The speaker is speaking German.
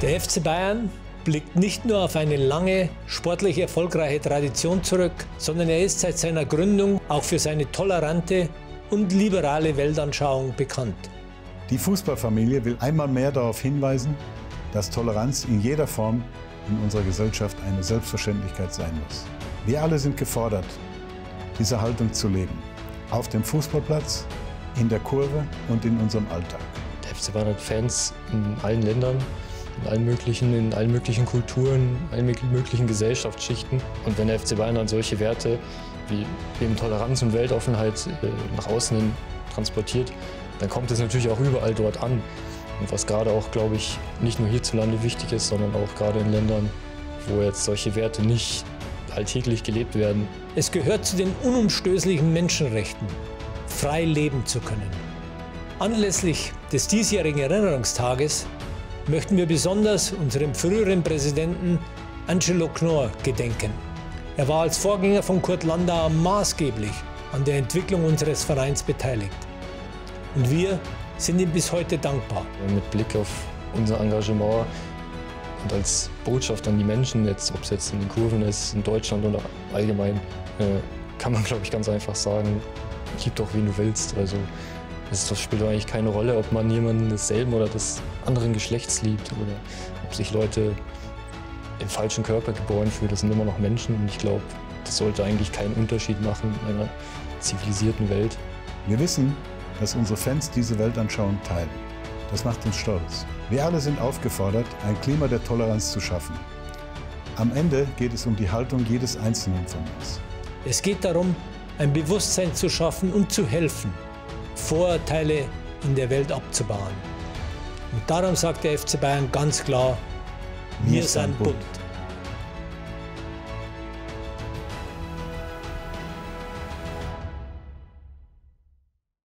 Der FC Bayern blickt nicht nur auf eine lange, sportlich erfolgreiche Tradition zurück, sondern er ist seit seiner Gründung auch für seine tolerante und liberale Weltanschauung bekannt. Die Fußballfamilie will einmal mehr darauf hinweisen, dass Toleranz in jeder Form in unserer Gesellschaft eine Selbstverständlichkeit sein muss. Wir alle sind gefordert, diese Haltung zu leben. Auf dem Fußballplatz, in der Kurve und in unserem Alltag. Der FC Bayern hat Fans in allen Ländern. In allen möglichen Kulturen, in allen möglichen Gesellschaftsschichten. Und wenn der FC Bayern dann solche Werte wie eben Toleranz und Weltoffenheit nach außen hin transportiert, dann kommt es natürlich auch überall dort an. Und was gerade auch, glaube ich, nicht nur hierzulande wichtig ist, sondern auch gerade in Ländern, wo jetzt solche Werte nicht alltäglich gelebt werden. Es gehört zu den unumstößlichen Menschenrechten, frei leben zu können. Anlässlich des diesjährigen Erinnerungstages möchten wir besonders unserem früheren Präsidenten Angelo Knorr gedenken. Er war als Vorgänger von Kurt Landauer maßgeblich an der Entwicklung unseres Vereins beteiligt. Und wir sind ihm bis heute dankbar. Mit Blick auf unser Engagement und als Botschaft an die Menschen, jetzt, ob es jetzt in den Kurven ist, in Deutschland oder allgemein, kann man, glaube ich, ganz einfach sagen, gib doch, wen du willst. Also, es spielt eigentlich keine Rolle, ob man jemanden desselben oder des anderen Geschlechts liebt oder ob sich Leute im falschen Körper geboren fühlen. Das sind immer noch Menschen und ich glaube, das sollte eigentlich keinen Unterschied machen in einer zivilisierten Welt. Wir wissen, dass unsere Fans diese Weltanschauung teilen. Das macht uns stolz. Wir alle sind aufgefordert, ein Klima der Toleranz zu schaffen. Am Ende geht es um die Haltung jedes Einzelnen von uns. Es geht darum, ein Bewusstsein zu schaffen und zu helfen, Vorurteile in der Welt abzubauen. Und darum sagt der FC Bayern ganz klar, wir sind bunt.